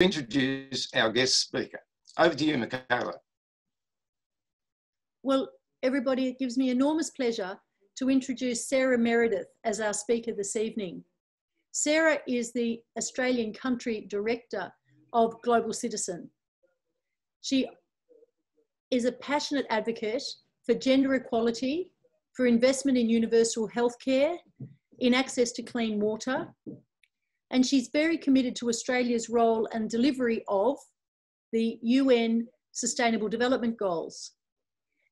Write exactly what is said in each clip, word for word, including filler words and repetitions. introduce our guest speaker. Over to you, Michaela. Well, everybody, it gives me enormous pleasure to introduce Sarah Meredith as our speaker this evening. Sarah is the Australian Country Director of Global Citizen. She is a passionate advocate for gender equality, for investment in universal healthcare, in access to clean water, and she's very committed to Australia's role and delivery of the U N Sustainable Development Goals.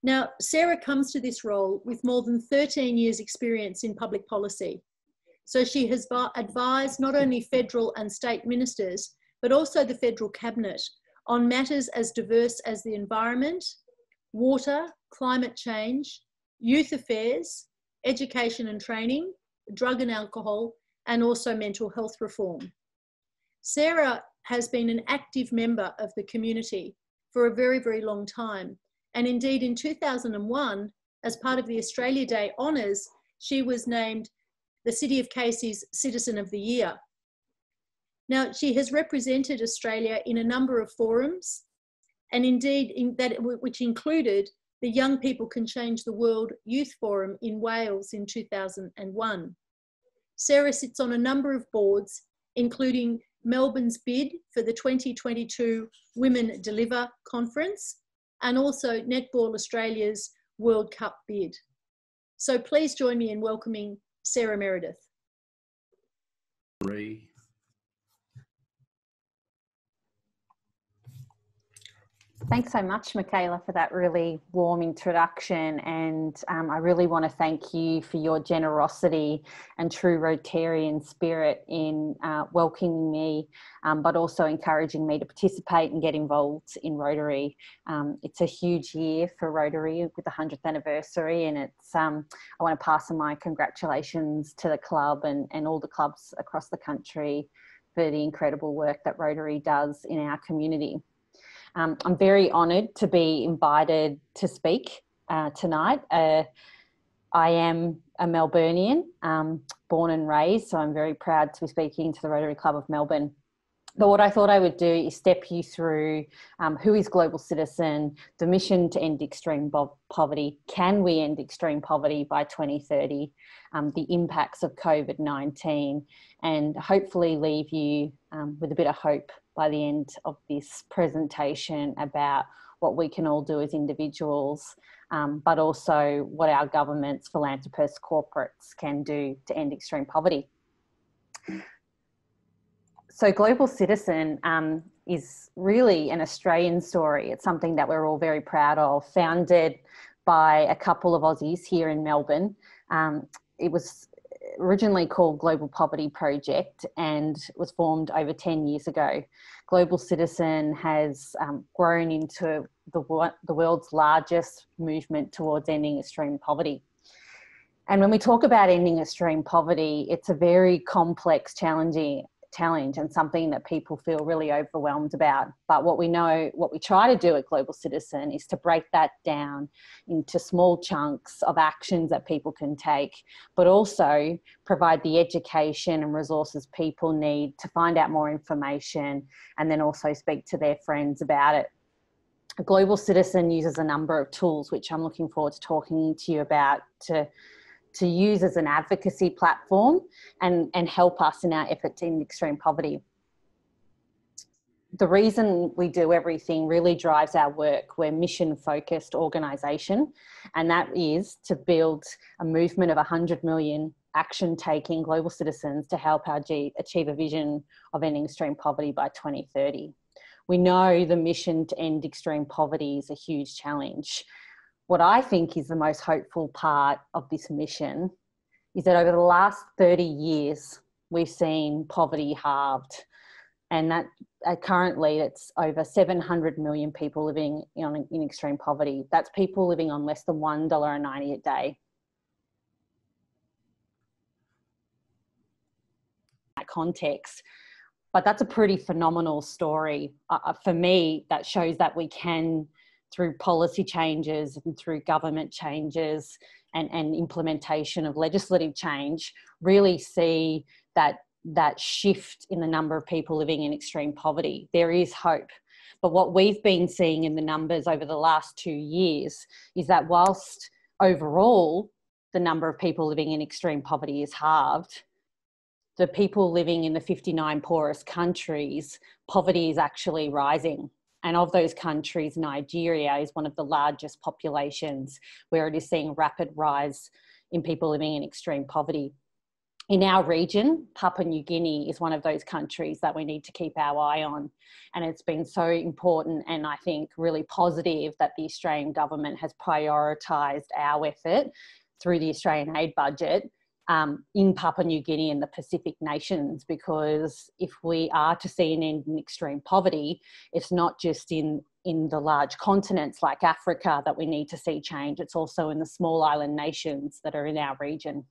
Now, Sarah comes to this role with more than thirteen years experience in public policy. So she has advised not only federal and state ministers, but also the federal cabinet on matters as diverse as the environment, water, climate change, youth affairs, education and training, drug and alcohol, and also mental health reform. Sarah has been an active member of the community for a very, very long time. And indeed, in two thousand one, as part of the Australia Day honours, she was named the City of Casey's Citizen of the Year. Now, she has represented Australia in a number of forums, and indeed, in that, which included the Young People Can Change the World Youth Forum in Wales in two thousand one. Sarah sits on a number of boards, including Melbourne's bid for the twenty twenty-two Women Deliver Conference, and also Netball Australia's World Cup bid. So please join me in welcoming Sarah Meredith. Three. Thanks so much, Michaela, for that really warm introduction, and um, I really want to thank you for your generosity and true Rotarian spirit in uh, welcoming me, um, but also encouraging me to participate and get involved in Rotary. Um, it's a huge year for Rotary with the hundredth anniversary, and it's um, I want to pass on my congratulations to the club and, and all the clubs across the country for the incredible work that Rotary does in our community. Um, I'm very honoured to be invited to speak uh, tonight. Uh, I am a Melburnian, um, born and raised, so I'm very proud to be speaking to the Rotary Club of Melbourne. But what I thought I would do is step you through um, who is Global Citizen, the mission to end extreme poverty, can we end extreme poverty by twenty thirty, um, the impacts of COVID nineteen, and hopefully leave you um, with a bit of hope by the end of this presentation about what we can all do as individuals, um, but also what our governments, philanthropists, corporates can do to end extreme poverty. So Global Citizen um, is really an Australian story. It's something that we're all very proud of, founded by a couple of Aussies here in Melbourne. Um, it was originally called Global Poverty Project and was formed over ten years ago. Global Citizen has um, grown into the, the world's largest movement towards ending extreme poverty. And when we talk about ending extreme poverty, it's a very complex, challenging challenge and something that people feel really overwhelmed about. But what we know, what we try to do at Global Citizen is to break that down into small chunks of actions that people can take, but also provide the education and resources people need to find out more information and then also speak to their friends about it. Global Citizen uses a number of tools, which I'm looking forward to talking to you about, to to use as an advocacy platform and, and help us in our effort to end extreme poverty. The reason we do everything really drives our work. We're a mission-focused organisation, and that is to build a movement of one hundred million action-taking global citizens to help our achieve a vision of ending extreme poverty by twenty thirty. We know the mission to end extreme poverty is a huge challenge. What I think is the most hopeful part of this mission is that over the last thirty years, we've seen poverty halved, and that uh, currently it's over seven hundred million people living in, in extreme poverty. That's people living on less than one dollar ninety a day. That context. But that's a pretty phenomenal story. Uh, for me, that shows that we can, through policy changes and through government changes and, and implementation of legislative change, really see that that shift in the number of people living in extreme poverty. There is hope. But what we've been seeing in the numbers over the last two years is that whilst overall the number of people living in extreme poverty is halved, the people living in the fifty-nine poorest countries, poverty is actually rising. And of those countries, Nigeria is one of the largest populations where it is seeing rapid rise in people living in extreme poverty. In our region, Papua New Guinea is one of those countries that we need to keep our eye on. And it's been so important and I think really positive that the Australian government has prioritised our effort through the Australian aid budget Um, in Papua New Guinea and the Pacific nations, because if we are to see an end in extreme poverty, it's not just in, in the large continents like Africa that we need to see change, it's also in the small island nations that are in our region.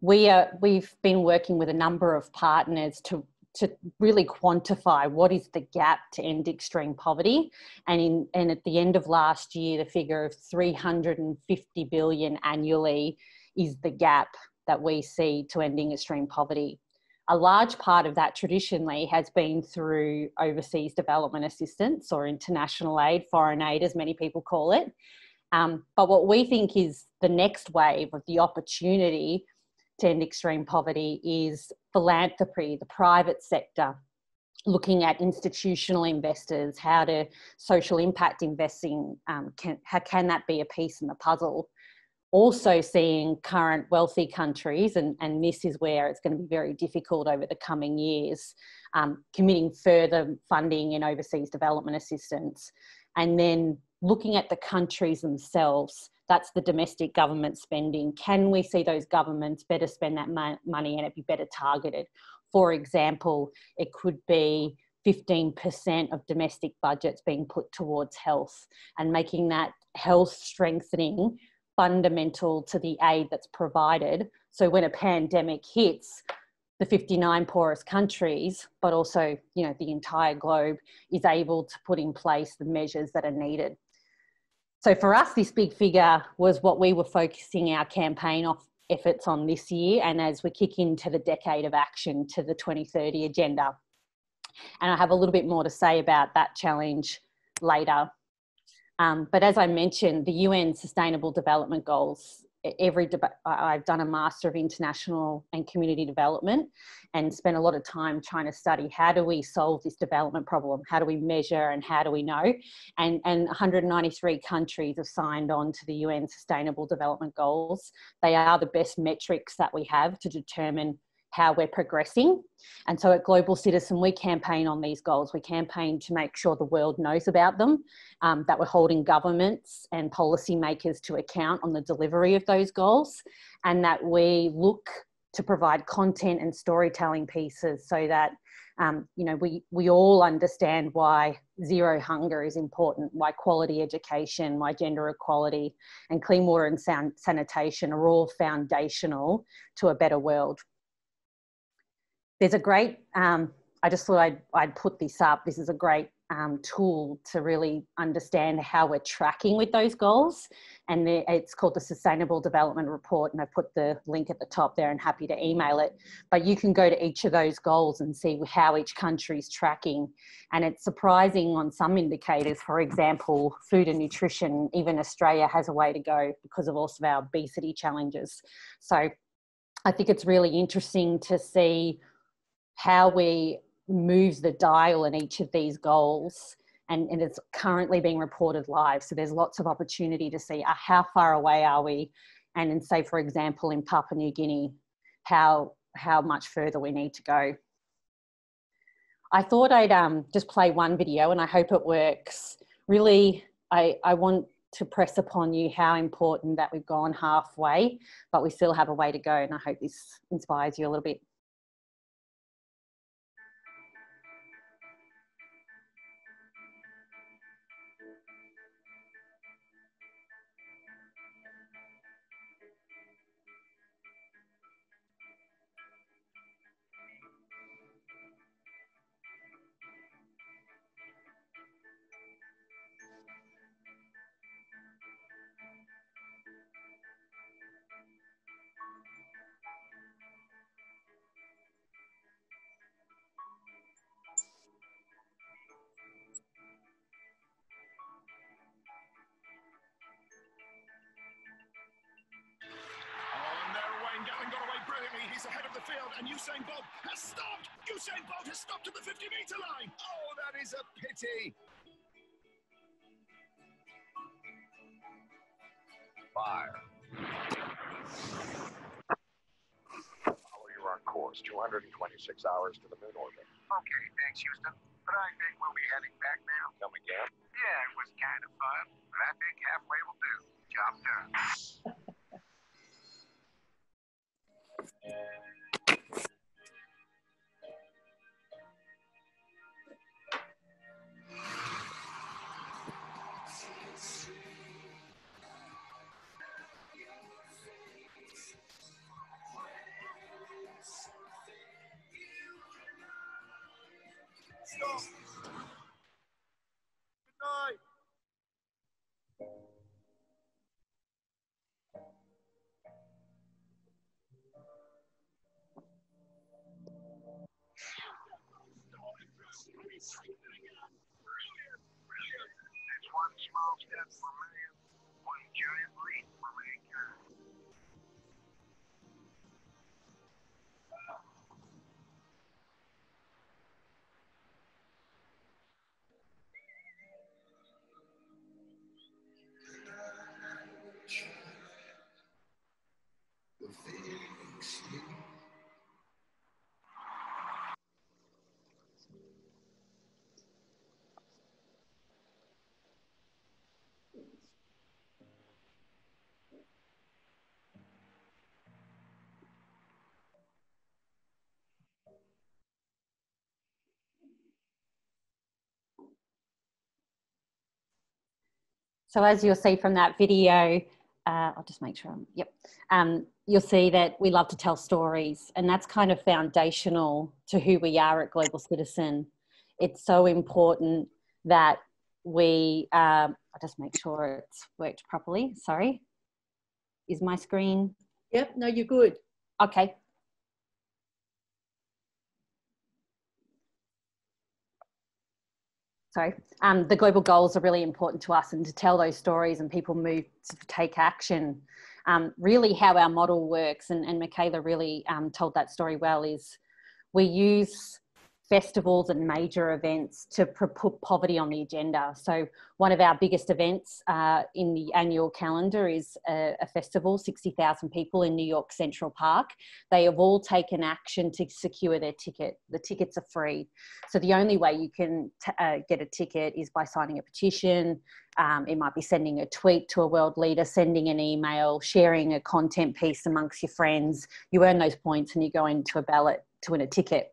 We are, we've been working with a number of partners to to really quantify what is the gap to end extreme poverty. And, in, and at the end of last year, the figure of three hundred fifty billion dollars annually is the gap that we see to ending extreme poverty. A large part of that traditionally has been through overseas development assistance or international aid, foreign aid as many people call it. Um, but what we think is the next wave of the opportunity to end extreme poverty is philanthropy, the private sector, looking at institutional investors, how to social impact investing, um, can, how can that be a piece in the puzzle? Also seeing current wealthy countries, and, and this is where it's going to be very difficult over the coming years, um, committing further funding in overseas development assistance. And then looking at the countries themselves, that's the domestic government spending. Can we see those governments better spend that mo money and it be better targeted? For example, it could be fifteen percent of domestic budgets being put towards health and making that health strengthening fundamental to the aid that's provided. So when a pandemic hits, the fifty-nine poorest countries, but also, you know, the entire globe is able to put in place the measures that are needed. So for us, this big figure was what we were focusing our campaign off efforts on this year, and as we kick into the decade of action to the twenty thirty agenda. And I have a little bit more to say about that challenge later. Um, but as I mentioned, the U N Sustainable Development Goals, every deb- I've done a Master of International and Community Development and spent a lot of time trying to study how do we solve this development problem? How do we measure and how do we know? And, and one hundred ninety-three countries have signed on to the U N Sustainable Development Goals. They are the best metrics that we have to determine how we're progressing. And so at Global Citizen, we campaign on these goals. We campaign to make sure the world knows about them, um, that we're holding governments and policymakers to account on the delivery of those goals, and that we look to provide content and storytelling pieces so that um, you know, we, we all understand why zero hunger is important, why quality education, why gender equality, and clean water and san- sanitation are all foundational to a better world. There's a great, um, I just thought I'd, I'd put this up. This is a great um, tool to really understand how we're tracking with those goals. And the, it's called the Sustainable Development Report. And I put the link at the top there and happy to email it. But you can go to each of those goals and see how each country's tracking. And it's surprising on some indicators, for example, food and nutrition, even Australia has a way to go because of also our obesity challenges. So I think it's really interesting to see how we move the dial in each of these goals, and, and it's currently being reported live. So there's lots of opportunity to see uh, how far away are we, and in, say, for example, in Papua New Guinea, how, how much further we need to go. I thought I'd um, just play one video, and I hope it works. Really, I, I want to press upon you how important that we've gone halfway, but we still have a way to go, and I hope this inspires you a little bit. Usain Bolt has stopped! Usain Bolt has stopped at the fifty metre line! Oh, that is a pity! Fire. Follow your on course, two hundred twenty-six hours to the moon orbit. Okay, thanks, Houston. But I think we'll be heading back now. Come again? Yeah, it was kind of fun, but I think halfway will do. Job done. Stop. Good night. It's one small step for man, one giant leap for mankind. So as you'll see from that video, uh, I'll just make sure I'm, yep. Um, you'll see that we love to tell stories, and that's kind of foundational to who we are at Global Citizen. It's so important that we, um, I'll just make sure it's worked properly, sorry. Is my screen? Yep, no, you're good. Okay. Sorry, um, the global goals are really important to us, and to tell those stories and people move to take action. Um, really how our model works, and, and Michaela really um, told that story well, is we use festivals and major events to put poverty on the agenda. So one of our biggest events uh, in the annual calendar is a, a festival, sixty thousand people in New York Central Park. They have all taken action to secure their ticket. The tickets are free. So the only way you can t uh, get a ticket is by signing a petition. Um, it might be sending a tweet to a world leader, sending an email, sharing a content piece amongst your friends. You earn those points and you go into a ballot to win a ticket.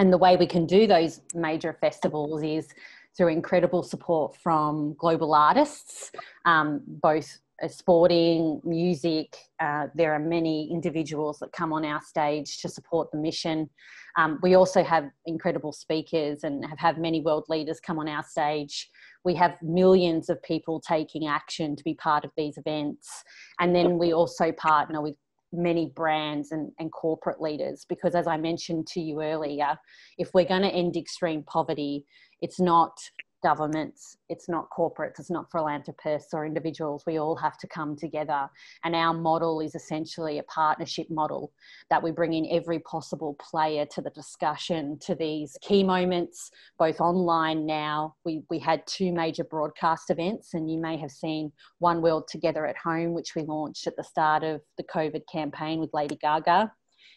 And the way we can do those major festivals is through incredible support from global artists, um, both sporting, music. Uh, there are many individuals that come on our stage to support the mission. Um, we also have incredible speakers and have had many world leaders come on our stage. We have millions of people taking action to be part of these events. And then we also partner with many brands and, and corporate leaders, because as I mentioned to you earlier, if we're going to end extreme poverty, it's not governments, it's not corporates, it's not philanthropists or individuals. We all have to come together, and our model is essentially a partnership model that we bring in every possible player to the discussion, to these key moments, both online now. We, we had two major broadcast events, and you may have seen One World Together at Home, which we launched at the start of the COVID campaign with Lady Gaga,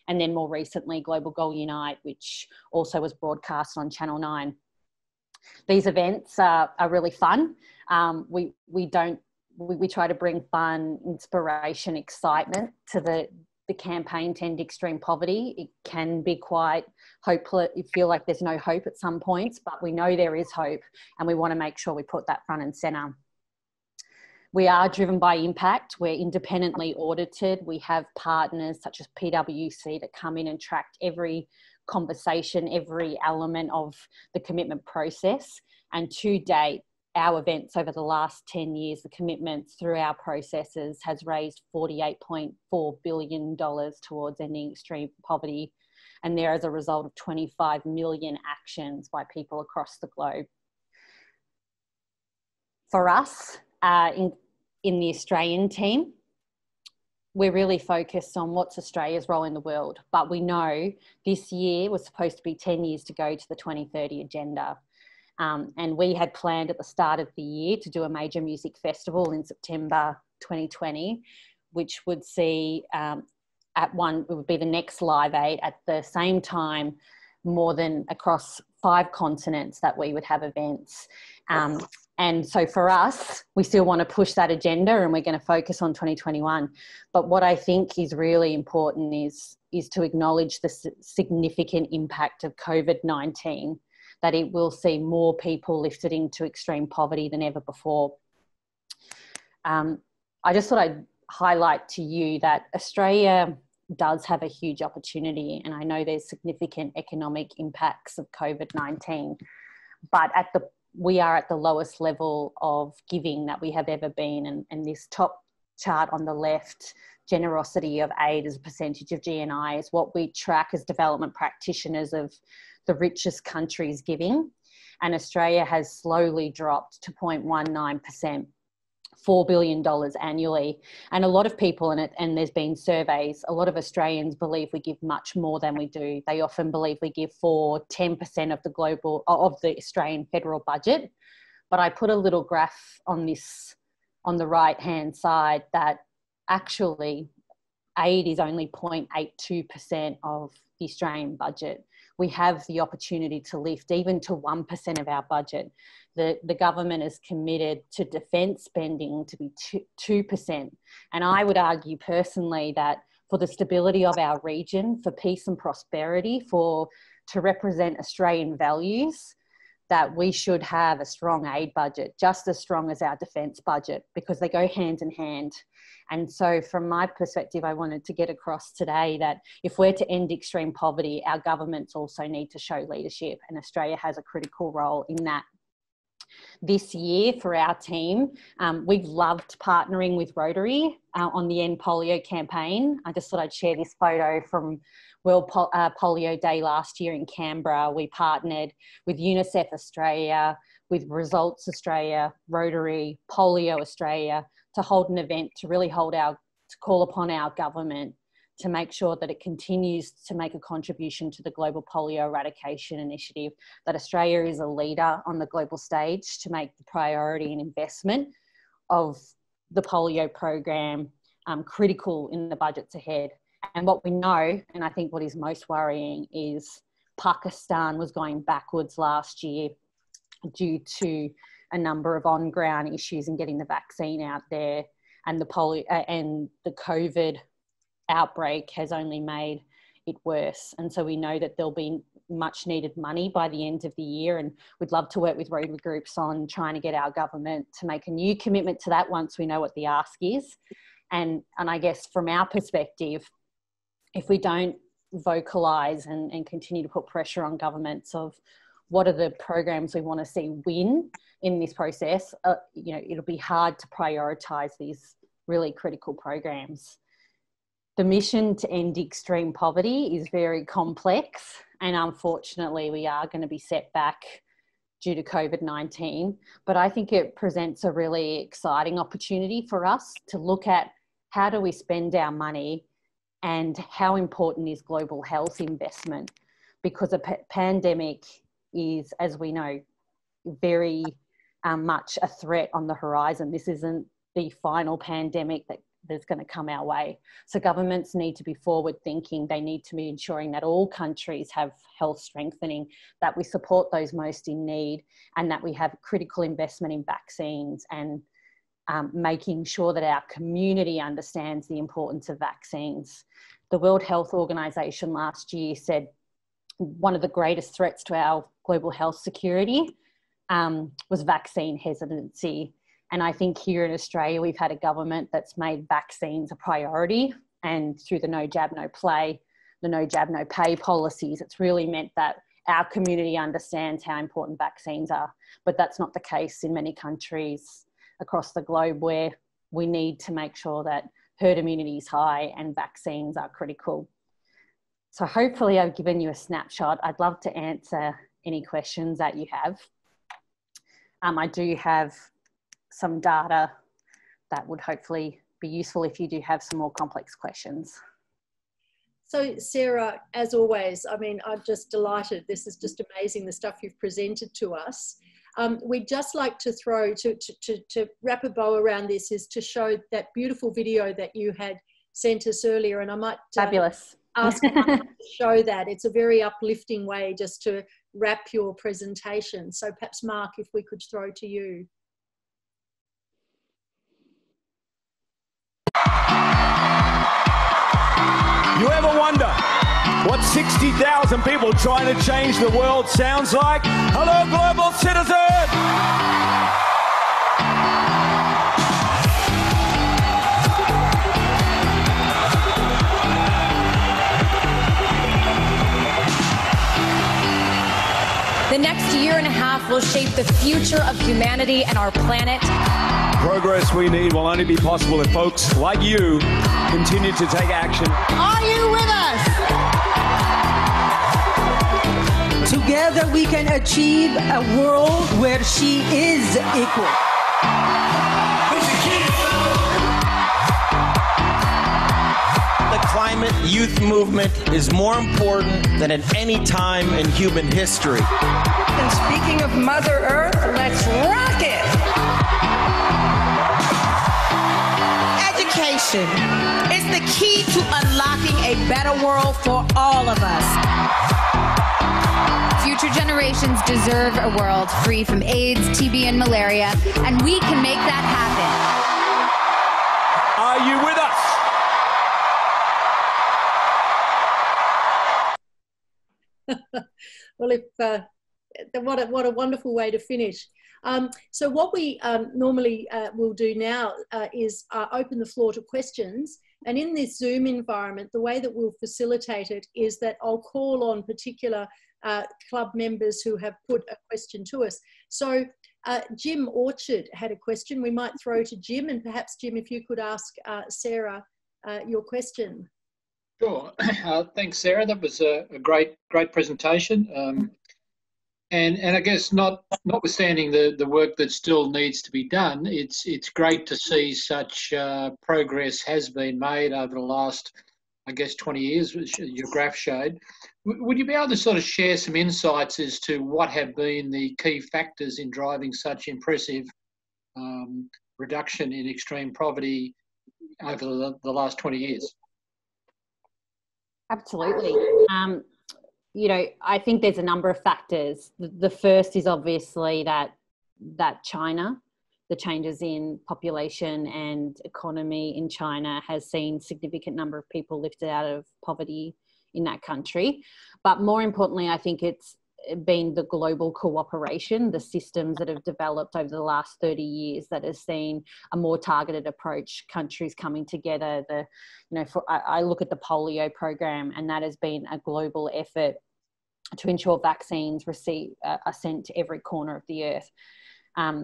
and then more recently Global Goal Unite, which also was broadcast on Channel nine. These events are, are really fun. Um, we, we, don't, we, we try to bring fun, inspiration, excitement to the, the campaign to end extreme poverty. It can be quite hopeless. You feel like there's no hope at some points, but we know there is hope, and we want to make sure we put that front and centre. We are driven by impact. We're independently audited. We have partners such as P W C that come in and track every conversation, every element of the commitment process. And to date, our events over the last ten years, the commitments through our processes has raised forty-eight point four billion dollars towards ending extreme poverty. And there is a result of twenty-five million actions by people across the globe. For us, uh, in, in the Australian team, we're really focused on what's Australia's role in the world. But we know this year was supposed to be ten years to go to the twenty thirty agenda. Um, and we had planned at the start of the year to do a major music festival in September twenty twenty, which would see um, at one, it would be the next Live Aid at the same time, more than across five continents that we would have events. Um, and so for us, we still want to push that agenda, and we're going to focus on twenty twenty-one. But what I think is really important is, is to acknowledge the significant impact of COVID nineteen, that it will see more people lifted into extreme poverty than ever before. Um, I just thought I'd highlight to you that Australia does have a huge opportunity, and I know there's significant economic impacts of COVID nineteen, but at the we are at the lowest level of giving that we have ever been, and, and this top chart on the left, generosity of aid as a percentage of G N I, is what we track as development practitioners of the richest countries giving, and Australia has slowly dropped to zero point one nine percent. four billion dollars annually. And a lot of people in it, and there's been surveys, a lot of Australians believe we give much more than we do. They often believe we give four, ten percent of the global, of the Australian federal budget. But I put a little graph on this, on the right-hand side, that actually aid is only zero point eight two percent of the Australian budget. We have the opportunity to lift even to one percent of our budget. The, the government is committed to defence spending to be two percent. And I would argue personally that for the stability of our region, for peace and prosperity, for to represent Australian values, that we should have a strong aid budget, just as strong as our defence budget, because they go hand in hand. And so from my perspective, I wanted to get across today that if we're to end extreme poverty, our governments also need to show leadership, and Australia has a critical role in that. This year for our team, um, we've loved partnering with Rotary uh, on the End Polio campaign. I just thought I'd share this photo from World Pol uh, Polio Day last year in Canberra. We partnered with UNICEF Australia, with Results Australia, Rotary, Polio Australia, to hold an event to really hold our, to call upon our government to make sure that it continues to make a contribution to the Global Polio Eradication Initiative, that Australia is a leader on the global stage to make the priority and investment of the polio program um, critical in the budgets ahead. And what we know, and I think what is most worrying, is Pakistan was going backwards last year due to a number of on-ground issues in getting the vaccine out there, and the polio uh, and the COVID outbreak has only made it worse. And so we know that there'll be much needed money by the end of the year, and we'd love to work with Rotary groups on trying to get our government to make a new commitment to that once we know what the ask is. And, and I guess from our perspective, if we don't vocalise and, and continue to put pressure on governments of what are the programs we want to see win in this process, uh, you know, it'll be hard to prioritise these really critical programs. The mission to end extreme poverty is very complex, and unfortunately we are going to be set back due to COVID nineteen, but I think it presents a really exciting opportunity for us to look at how do we spend our money and how important is global health investment, because a pandemic is, as we know, very um, much a threat on the horizon. This isn't the final pandemic that that's going to come our way. So governments need to be forward thinking. They need to be ensuring that all countries have health strengthening, that we support those most in need, and that we have critical investment in vaccines, and um, making sure that our community understands the importance of vaccines. The World Health Organization last year said one of the greatest threats to our global health security um, was vaccine hesitancy. And I think here in Australia, we've had a government that's made vaccines a priority, and through the no jab, no play, the no jab, no pay policies, it's really meant that our community understands how important vaccines are. But that's not the case in many countries across the globe, where we need to make sure that herd immunity is high and vaccines are critical. So hopefully I've given you a snapshot. I'd love to answer any questions that you have. Um, I do have some data that would hopefully be useful if you do have some more complex questions. So Sarah, as always, I mean, I'm just delighted. This is just amazing, the stuff you've presented to us. Um, we'd just like to throw, to, to, to, to wrap a bow around this, is to show that beautiful video that you had sent us earlier. And I might uh, Fabulous. ask you to show that. It's a very uplifting way just to wrap your presentation. So perhaps, Mark, if we could throw to you. You ever wonder what sixty thousand people trying to change the world sounds like? Hello, Global Citizen! The next year and a half will shape the future of humanity and our planet. Progress we need will only be possible if folks like you continue to take action. Are you with us? Together we can achieve a world where she is equal. The climate youth movement is more important than at any time in human history. And speaking of Mother Earth, let's rock it! Education is the key to unlocking a better world for all of us. Future generations deserve a world free from AIDS, T B, and malaria, and we can make that happen. Are you with us? Well, if, uh, what a, what a wonderful way to finish. Um, so what we um, normally uh, will do now uh, is uh, open the floor to questions. And in this Zoom environment, the way that we'll facilitate it is that I'll call on particular uh, club members who have put a question to us. So uh, Jim Orchard had a question. We might throw to Jim, and perhaps, Jim, if you could ask uh, Sarah uh, your question. Sure. Uh, thanks, Sarah. That was a, a great, great presentation. Um, And, and I guess not, notwithstanding the, the work that still needs to be done, it's, it's great to see such uh, progress has been made over the last, I guess, twenty years, which your graph showed. W would you be able to sort of share some insights as to what have been the key factors in driving such impressive um, reduction in extreme poverty over the, the last twenty years? Absolutely. Um You know, I think there's a number of factors. The first is obviously that that China, the changes in population and economy in China has seen significant number of people lifted out of poverty in that country. But more importantly, I think it's been the global cooperation, the systems that have developed over the last thirty years that has seen a more targeted approach, countries coming together. The, you know, for, I, I look at the polio program, and that has been a global effort to ensure vaccines receive, uh, are sent to every corner of the earth. Um,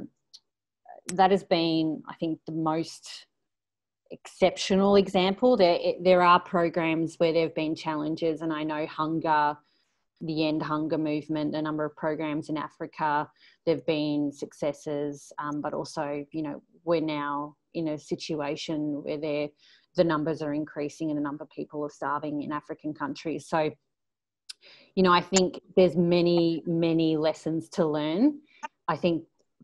that has been, I think, the most exceptional example. There, it, there are programs where there have been challenges, and I know hunger, the End Hunger movement, a number of programs in Africa, there've been successes, um, but also, you know, we're now in a situation where they're, the numbers are increasing and the number of people are starving in African countries. So, you know, I think there's many, many lessons to learn. I think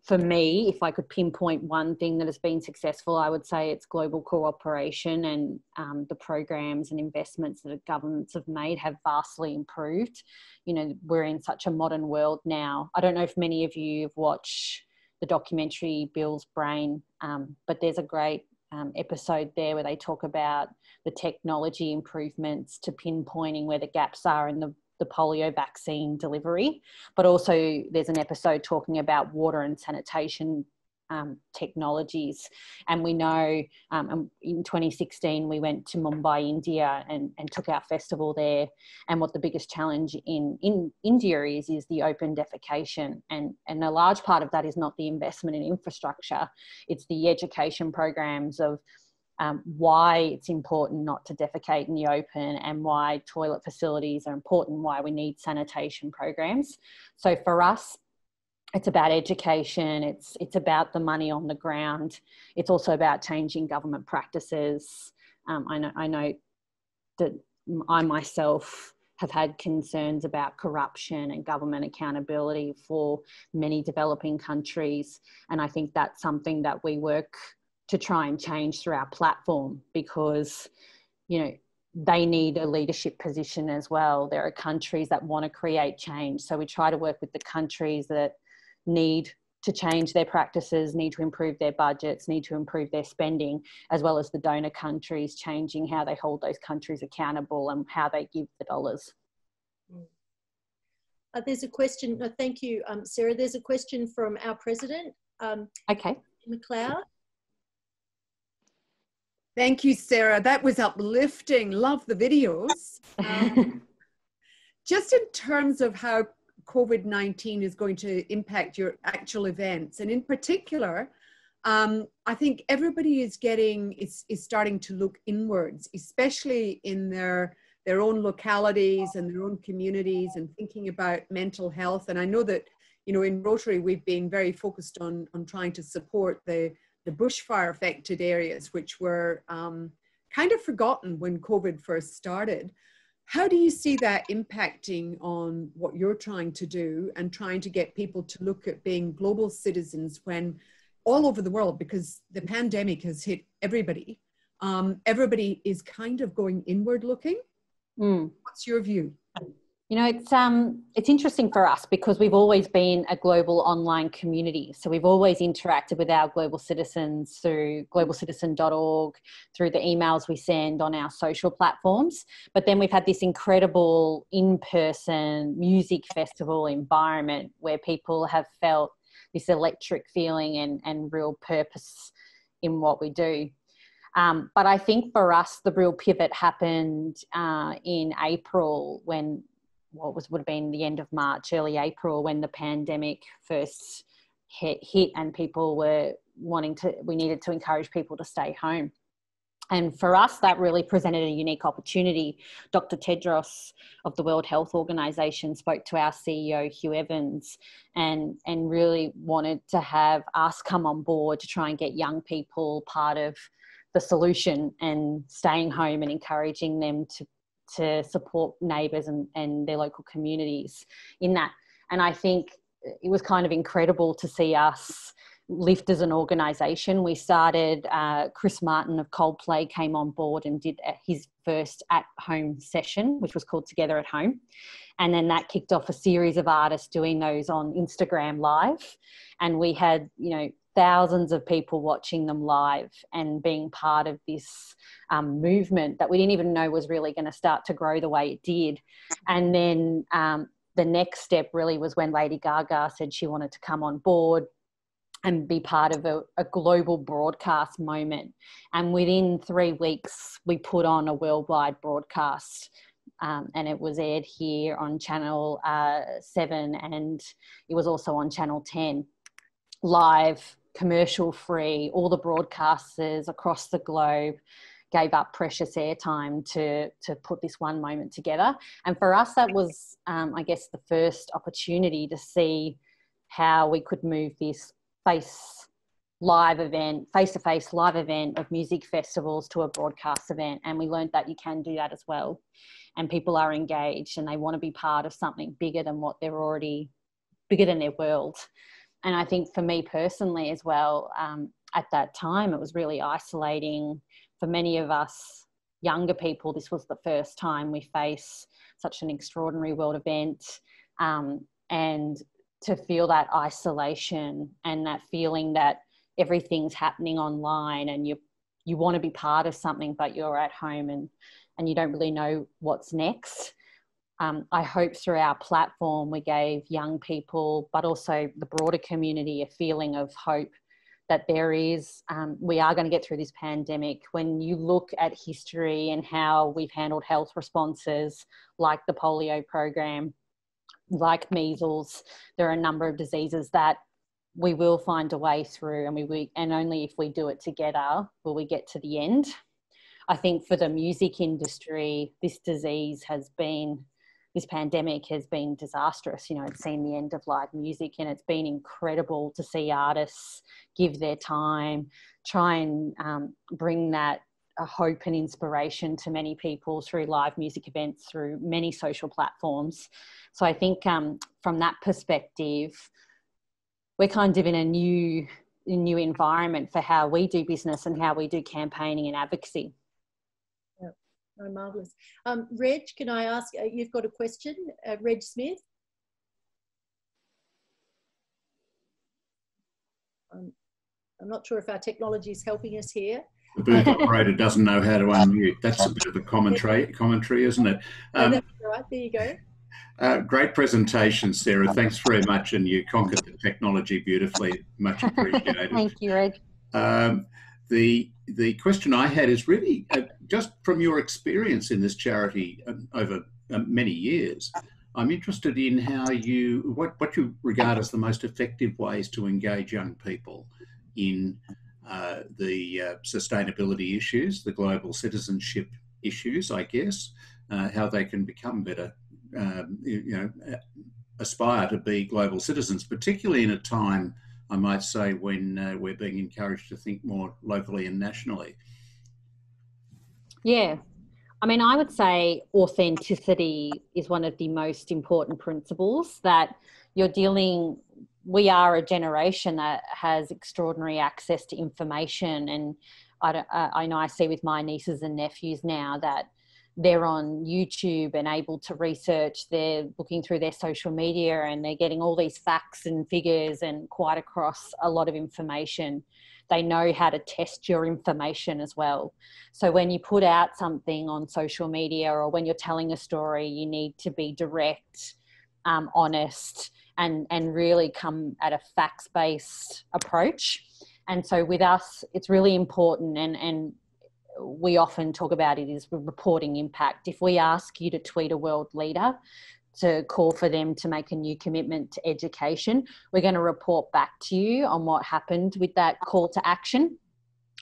for me, if I could pinpoint one thing that has been successful, I would say it's global cooperation, and um, the programs and investments that governments have made have vastly improved. You know, we're in such a modern world now. I don't know if many of you have watched the documentary Bill's Brain, um, but there's a great um, episode there where they talk about the technology improvements to pinpointing where the gaps are in the the polio vaccine delivery, but also there's an episode talking about water and sanitation um, technologies. And we know um, in twenty sixteen, we went to Mumbai, India, and, and took our festival there. And what the biggest challenge in, in India is, is the open defecation. And, and a large part of that is not the investment in infrastructure, it's the education programs of Um, why it's important not to defecate in the open, and why toilet facilities are important, why we need sanitation programs. So for us, It's about education. It's, it's about the money on the ground. It's also about changing government practices. Um, I know, I know that I myself have had concerns about corruption and government accountability for many developing countries. And I think that's something that we work to try and change through our platform, because, you know, they need a leadership position as well. There are countries that want to create change. So we try to work with the countries that need to change their practices, need to improve their budgets, need to improve their spending, as well as the donor countries, changing how they hold those countries accountable and how they give the dollars. Uh, there's a question, no, thank you, um, Sarah. There's a question from our president, um, okay. McLeod. Thank you, Sarah. That was uplifting. Love the videos. Um, just in terms of how COVID nineteen is going to impact your actual events, and in particular, um, I think everybody is getting is is starting to look inwards, especially in their their own localities and their own communities, and thinking about mental health. And I know that, you know, in Rotary we've been very focused on on trying to support the the bushfire affected areas, which were um, kind of forgotten when COVID first started. How do you see that impacting on what you're trying to do and trying to get people to look at being global citizens when all over the world, because the pandemic has hit everybody, um, everybody is kind of going inward looking? Mm. What's your view? You know, it's, um, it's interesting for us because we've always been a global online community. So we've always interacted with our global citizens through global citizen dot org, through the emails we send on our social platforms. But then we've had this incredible in-person music festival environment where people have felt this electric feeling and, and real purpose in what we do. Um, but I think for us, the real pivot happened uh, in April when... what was would have been the end of March, early April, when the pandemic first hit, hit and people were wanting to, we needed to encourage people to stay home. And for us, that really presented a unique opportunity. Doctor Tedros of the World Health Organization spoke to our C E O, Hugh Evans, and, and really wanted to have us come on board to try and get young people part of the solution and staying home and encouraging them to to support neighbours and, and their local communities in that. And I think it was kind of incredible to see us lift as an organisation. We started, uh, Chris Martin of Coldplay came on board and did his first at-home session, which was called Together at Home. And then that kicked off a series of artists doing those on Instagram Live. And we had, you know, thousands of people watching them live and being part of this um, movement that we didn't even know was really going to start to grow the way it did. And then um, the next step really was when Lady Gaga said she wanted to come on board and be part of a, a global broadcast moment. And within three weeks, we put on a worldwide broadcast. Um, and it was aired here on Channel uh, seven, and it was also on Channel ten, live, commercial free. All the broadcasters across the globe gave up precious airtime to, to put this one moment together. And for us, that was, um, I guess, the first opportunity to see how we could move this face live event, face-to-face live event of music festivals to a broadcast event. And we learned that you can do that as well. And people are engaged and they want to be part of something bigger than what they're already, bigger than their world. And I think for me personally as well, um, at that time, it was really isolating. For many of us younger people, this was the first time we face such an extraordinary world event. Um, and to feel that isolation and that feeling that everything's happening online and you you want to be part of something, but you're at home and, and you don't really know what's next. Um, I hope through our platform we gave young people, but also the broader community, a feeling of hope that there is, um, we are going to get through this pandemic. When you look at history and how we've handled health responses, like the polio program, like measles, there are a number of diseases that we will find a way through, and we, we and only if we do it together will we get to the end. I think for the music industry, this disease has been this pandemic has been disastrous. You know, it's seen the end of live music, and it's been incredible to see artists give their time, try and um, bring that uh, hope and inspiration to many people through live music events, through many social platforms. So I think um, from that perspective, we're kind of in a new, new environment for how we do business and how we do campaigning and advocacy. Oh, marvellous. Um, Reg, can I ask, uh, you've got a question, uh, Reg Smith? Um, I'm not sure if our technology is helping us here. The booth operator doesn't know how to unmute. That's a bit of a commentary, commentary isn't it? Um, no, that's all right, there you go. Uh, great presentation, Sarah. Thanks very much, and you conquered the technology beautifully. Much appreciated. Thank you, Reg. Um, The, the question I had is really uh, just from your experience in this charity uh, over uh, many years, I'm interested in how you, what, what you regard as the most effective ways to engage young people in uh, the uh, sustainability issues, the global citizenship issues, I guess, uh, how they can become better, um, you know, aspire to be global citizens, particularly in a time, I might say, when uh, we're being encouraged to think more locally and nationally. Yeah, I mean, I would say authenticity is one of the most important principles that you're dealing, we are a generation that has extraordinary access to information, and I, don't, I know I see with my nieces and nephews now that they're on YouTube and able to research, they're looking through their social media and they're getting all these facts and figures and quite across a lot of information. They know how to test your information as well. So when you put out something on social media or when you're telling a story, you need to be direct, um, honest, and, and really come at a facts-based approach. And so with us, it's really important, and, and we often talk about it as reporting impact. If we ask you to tweet a world leader to call for them to make a new commitment to education, we're going to report back to you on what happened with that call to action.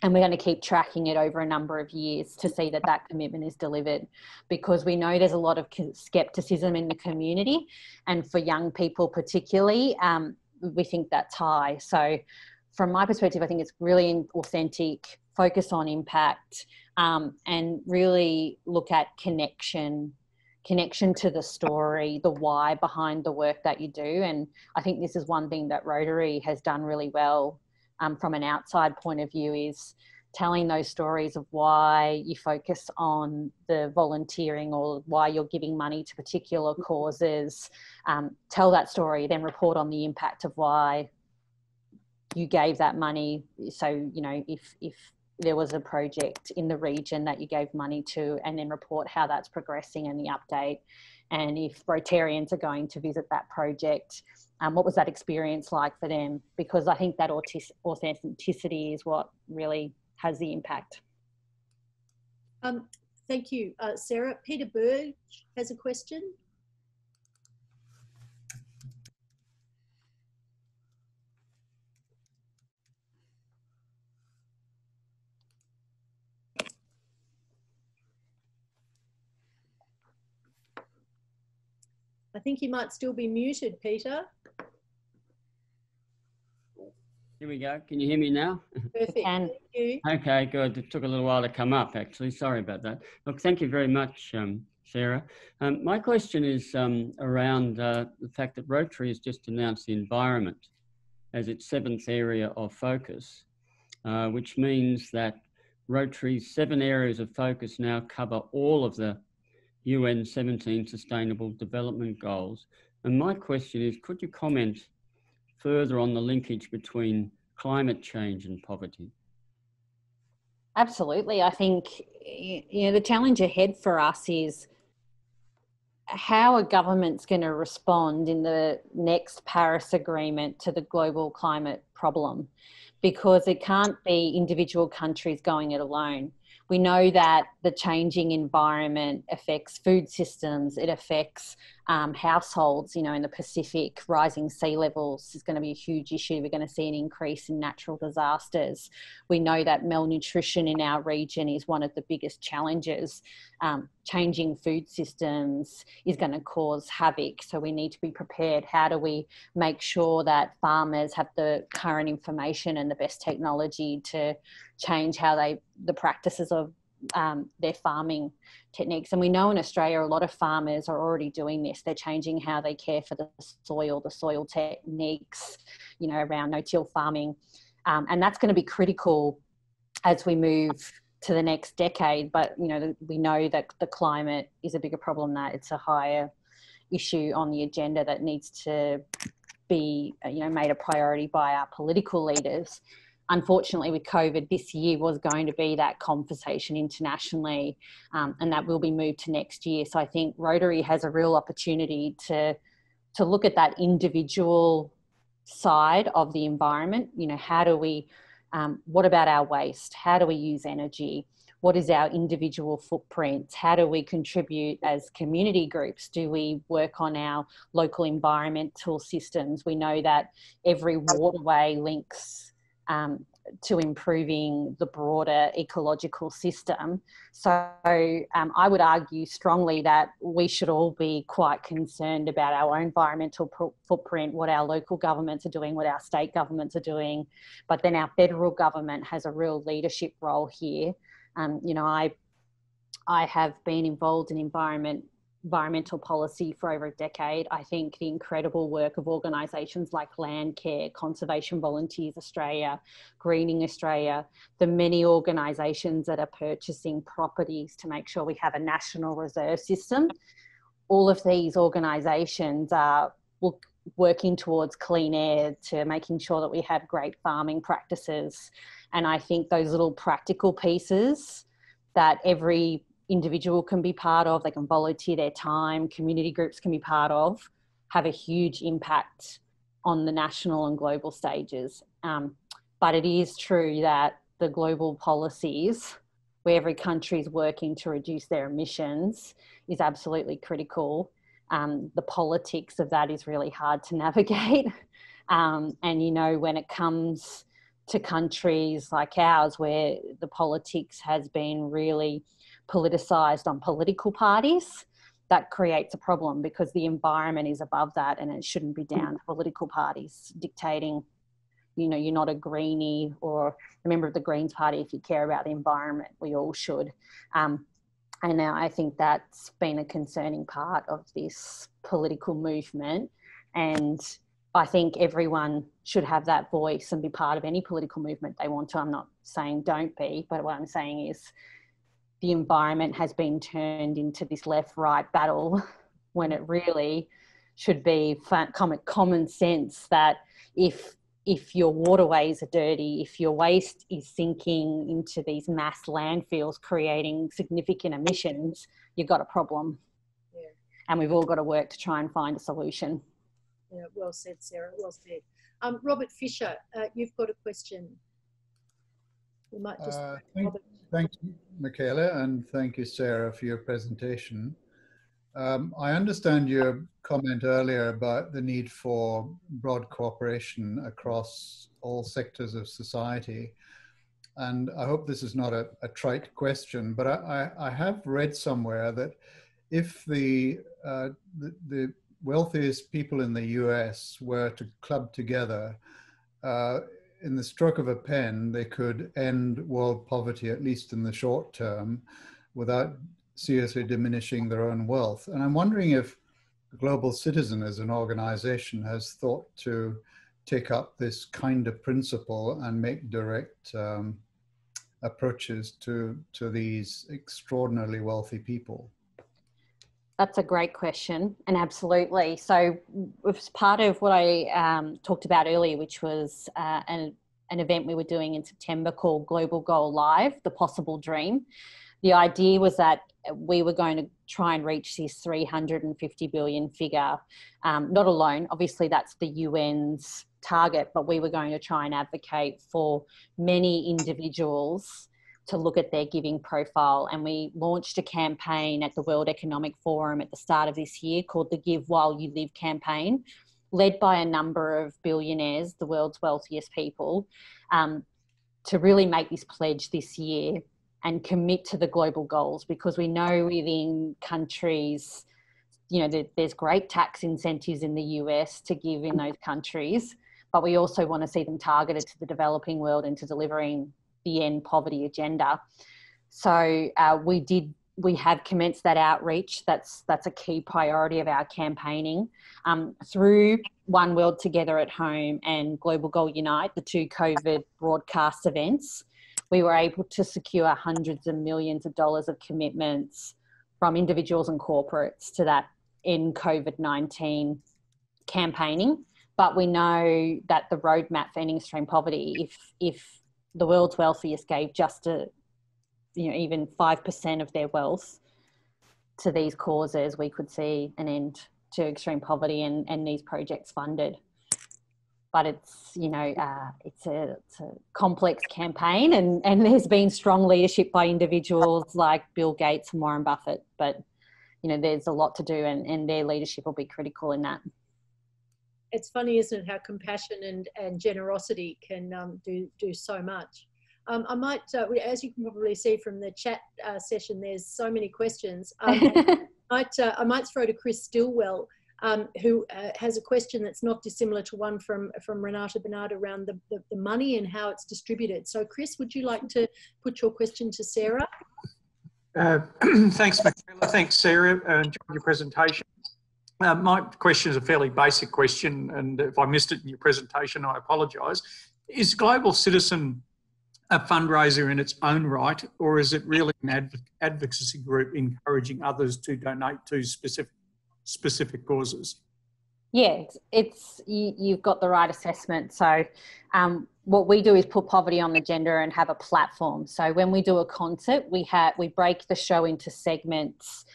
And we're going to keep tracking it over a number of years to see that that commitment is delivered, because we know there's a lot of skepticism in the community. And for young people particularly, um, we think that's high. So from my perspective, I think it's really authentic, focus on impact, um, and really look at connection, connection to the story, the why behind the work that you do. And I think this is one thing that Rotary has done really well um, from an outside point of view, is telling those stories of why you focus on the volunteering or why you're giving money to particular causes. Um, tell that story, then report on the impact of why you gave that money. So, you know, if, if there was a project in the region that you gave money to, and then report how that's progressing and the update. And if Rotarians are going to visit that project, um, what was that experience like for them? Because I think that authenticity is what really has the impact. Um, thank you, uh, Sarah. Peter Burge has a question. I think you might still be muted, Peter. Here we go. Can you hear me now? Perfect. Thank you. Okay, good. It took a little while to come up, actually. Sorry about that. Look, thank you very much, um, Sarah. Um, my question is um, around uh, the fact that Rotary has just announced the environment as its seventh area of focus, uh, which means that Rotary's seven areas of focus now cover all of the U N seventeen Sustainable Development Goals. And my question is, could you comment further on the linkage between climate change and poverty? Absolutely. I think, you know, the challenge ahead for us is how are governments going to respond in the next Paris Agreement to the global climate problem? Because it can't be individual countries going it alone. We know that the changing environment affects food systems, it affects um, households, you know, in the Pacific. Rising sea levels is going to be a huge issue. We're going to see an increase in natural disasters. We know that malnutrition in our region is one of the biggest challenges. Um, changing food systems is going to cause havoc. So we need to be prepared. How do we make sure that farmers have the current information and the best technology to change how they, the practices of um, their farming techniques? And we know in Australia, a lot of farmers are already doing this. They're changing how they care for the soil, the soil techniques, you know, around no-till farming. Um, and that's going to be critical as we move to the next decade. But, you know, we know that the climate is a bigger problem, that it's a higher issue on the agenda that needs to be, you know, made a priority by our political leaders. Unfortunately, with COVID, this year was going to be that conversation internationally, um, and that will be moved to next year. So I think Rotary has a real opportunity to, to look at that individual side of the environment. You know, how do we, um, what about our waste? How do we use energy? What is our individual footprint? How do we contribute as community groups? Do we work on our local environmental systems? We know that every waterway links Um, to improving the broader ecological system. So um, I would argue strongly that we should all be quite concerned about our own environmental footprint, what our local governments are doing, what our state governments are doing, but then our federal government has a real leadership role here. Um, you know, I, I have been involved in environment environmental policy for over a decade. I think the incredible work of organisations like Landcare, Conservation Volunteers Australia, Greening Australia, the many organisations that are purchasing properties to make sure we have a national reserve system. All of these organisations are working towards clean air, to making sure that we have great farming practices. And I think those little practical pieces that every individual can be part of, they can volunteer their time, community groups can be part of, have a huge impact on the national and global stages. Um, but it is true that the global policies, where every country is working to reduce their emissions, is absolutely critical. Um, the politics of that is really hard to navigate. Um, and, you know, when it comes to countries like ours, where the politics has been really politicised on political parties, that creates a problem, because the environment is above that and it shouldn't be down to political parties dictating, you know, you're not a greenie or a member of the Greens party if you care about the environment. We all should. Um, and now I think that's been a concerning part of this political movement. And I think everyone should have that voice and be part of any political movement they want to. I'm not saying don't be, but what I'm saying is, the environment has been turned into this left-right battle when it really should be common sense that if, if your waterways are dirty, if your waste is sinking into these mass landfills creating significant emissions, you've got a problem. Yeah. And we've all got to work to try and find a solution. Yeah, well said, Sarah, well said. Um, Robert Fisher, uh, you've got a question. We might just uh, thank, thank you, Michaela, and thank you, Sarah, for your presentation. Um, I understand your comment earlier about the need for broad cooperation across all sectors of society. And I hope this is not a, a trite question, but I, I, I have read somewhere that if the, uh, the, the wealthiest people in the U S were to club together, uh, in the stroke of a pen, they could end world poverty, at least in the short term, without seriously diminishing their own wealth. And I'm wondering if Global Citizen as an organization has thought to take up this kind of principle and make direct um, approaches to, to these extraordinarily wealthy people. That's a great question, and absolutely. So it's part of what I um, talked about earlier, which was uh, an, an event we were doing in September called Global Goal Live, The Possible Dream. The idea was that we were going to try and reach this three hundred fifty billion figure, um, not alone. Obviously, that's the U N's target, but we were going to try and advocate for many individuals to look at their giving profile. And we launched a campaign at the World Economic Forum at the start of this year called the Give While You Live campaign, led by a number of billionaires, the world's wealthiest people, um, to really make this pledge this year and commit to the global goals, because we know within countries, you know, there's great tax incentives in the U S to give in those countries, but we also want to see them targeted to the developing world and to delivering the end poverty agenda. So uh, we did, we have commenced that outreach. That's, that's a key priority of our campaigning. Um, through One World Together at Home and Global Goal Unite, the two COVID broadcast events, we were able to secure hundreds of millions of dollars of commitments from individuals and corporates to that in COVID nineteen campaigning. But we know that the roadmap for ending extreme poverty, if, if the world's wealthiest gave just a, you know, even five percent of their wealth to these causes, we could see an end to extreme poverty and, and these projects funded. But it's, you know, uh, it's, a, it's a complex campaign, and, and there's been strong leadership by individuals like Bill Gates and Warren Buffett, but, you know, there's a lot to do, and, and their leadership will be critical in that. It's funny, isn't it, how compassion and, and generosity can um, do, do so much. Um, I might, uh, as you can probably see from the chat uh, session, there's so many questions. Um, I, might, uh, I might throw to Chris Stilwell, Um, who uh, has a question that's not dissimilar to one from, from Renata Bernard around the, the, the money and how it's distributed. So Chris, would you like to put your question to Sarah? Uh, thanks, Michaela. Thanks, Sarah, uh, for your presentation. Uh, my question is a fairly basic question, and if I missed it in your presentation, I apologise. Is Global Citizen a fundraiser in its own right, or is it really an adv advocacy group encouraging others to donate to specific specific causes? Yeah, it's, you, you've got the right assessment. So um, what we do is put poverty on the agenda and have a platform. So when we do a concert, we have, we break the show into segments,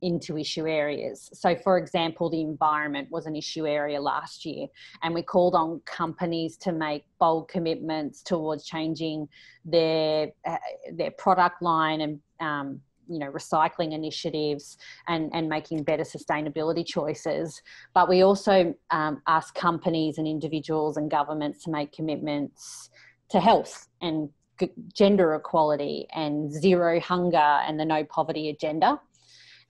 into issue areas. So for example, the environment was an issue area last year, and we called on companies to make bold commitments towards changing their, uh, their product line and um, you know, recycling initiatives and, and making better sustainability choices. But we also um, ask companies and individuals and governments to make commitments to health and gender equality and zero hunger and the no poverty agenda.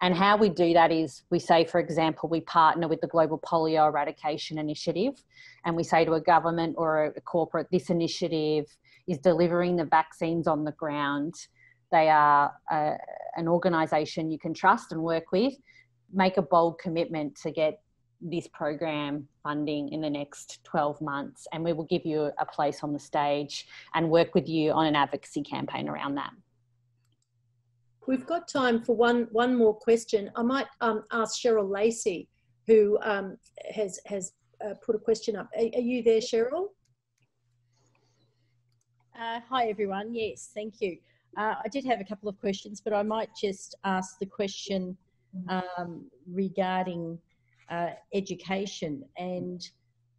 And how we do that is we say, for example, we partner with the Global Polio Eradication Initiative, and we say to a government or a corporate, this initiative is delivering the vaccines on the ground. They are uh, an organisation you can trust and work with. Make a bold commitment to get this program funding in the next twelve months, and we will give you a place on the stage and work with you on an advocacy campaign around that. We've got time for one, one more question. I might um, ask Cheryl Lacey, who um, has, has uh, put a question up. Are, are you there, Cheryl? Uh, hi, everyone. Yes, thank you. Uh, I did have a couple of questions, but I might just ask the question um, regarding uh, education. And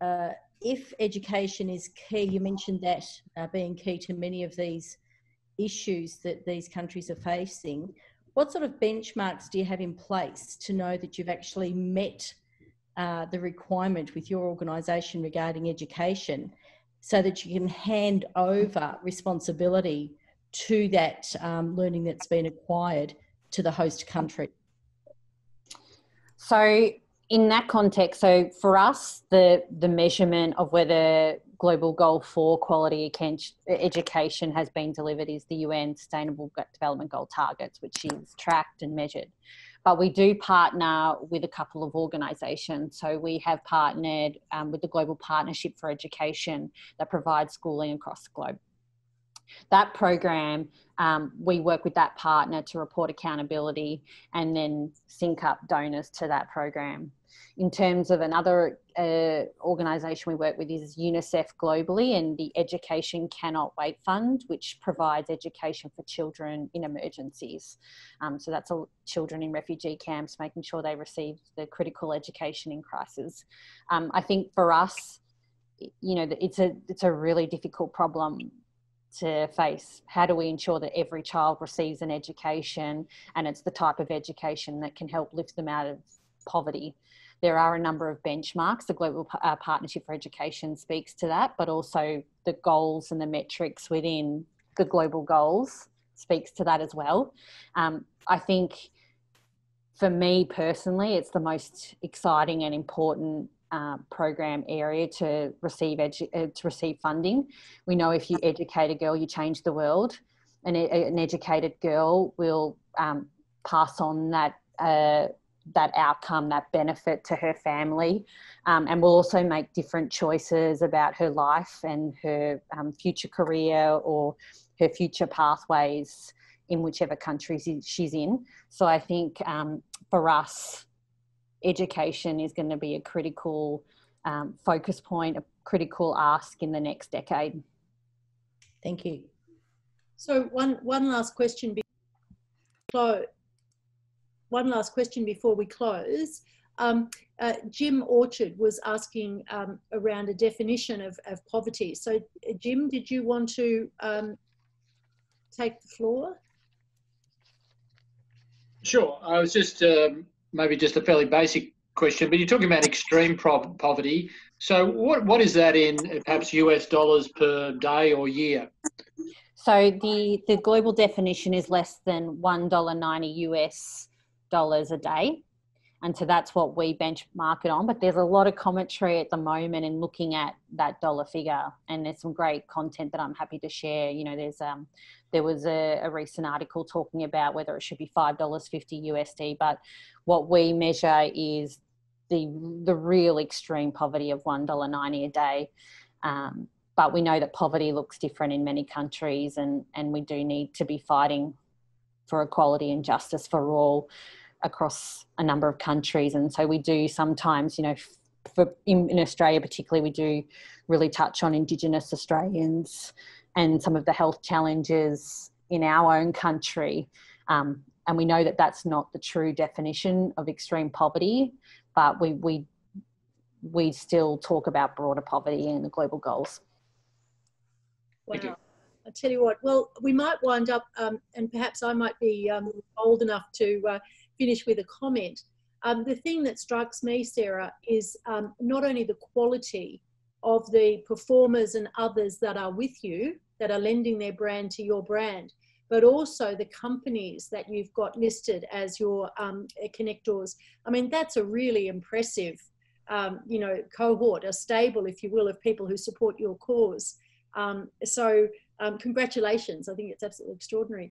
uh, if education is key, you mentioned that uh, being key to many of these issues that these countries are facing, what sort of benchmarks do you have in place to know that you've actually met uh, the requirement with your organisation regarding education, so that you can hand over responsibility to that um, learning that's been acquired to the host country? So in that context, so for us, the, the measurement of whether Global Goal four quality education has been delivered is the U N Sustainable Development Goal targets, which is tracked and measured. But we do partner with a couple of organisations. So we have partnered um, with the Global Partnership for Education that provides schooling across the globe. That program, um, we work with that partner to report accountability and then sync up donors to that program. In terms of another uh, organisation we work with is UNICEF globally, and the Education Cannot Wait Fund, which provides education for children in emergencies. Um, so that's all children in refugee camps, making sure they receive the critical education in crisis. Um, I think for us, you know, it's a, it's a really difficult problem to face. How do we ensure that every child receives an education and it's the type of education that can help lift them out of poverty? There are a number of benchmarks. The Global uh, Partnership for Education speaks to that, but also the goals and the metrics within the Global Goals speaks to that as well. Um, I think for me personally, it's the most exciting and important Uh, program area to receive edu uh, to receive funding. We know if you educate a girl, you change the world, and an educated girl will um, pass on that uh, that outcome, that benefit to her family, um, and will also make different choices about her life and her um, future career or her future pathways in whichever country she's in. So I think um, for us, education is going to be a critical um, focus point, a critical ask in the next decade. Thank you. So one, one last question before we close. One last question before we close. Um, uh, Jim Orchard was asking um, around a definition of, of poverty. So uh, Jim, did you want to um, take the floor? Sure. I was just... Um... maybe just a fairly basic question, but you're talking about extreme poverty. So what, what is that in perhaps U S dollars per day or year? So the, the global definition is less than one dollar ninety U S dollars a day. And so that's what we benchmark it on. But there's a lot of commentary at the moment in looking at that dollar figure. And there's some great content that I'm happy to share. You know, there's um, there was a, a recent article talking about whether it should be five dollars fifty U S D. But what we measure is the, the real extreme poverty of one dollar ninety a day. Um, but we know that poverty looks different in many countries, and, and we do need to be fighting for equality and justice for all across a number of countries. And so we do sometimes, you know, for in, in Australia particularly, we do really touch on Indigenous Australians and some of the health challenges in our own country. Um, and we know that that's not the true definition of extreme poverty, but we, we, we still talk about broader poverty and the global goals. Wow. I'll tell you what, well, we might wind up, um, and perhaps I might be um, old enough to uh, finish with a comment. Um, the thing that strikes me, Sarah, is um, not only the quality of the performers and others that are with you, that are lending their brand to your brand, but also the companies that you've got listed as your um, connectors. I mean, that's a really impressive, um, you know, cohort, a stable, if you will, of people who support your cause. Um, so um, congratulations. I think it's absolutely extraordinary.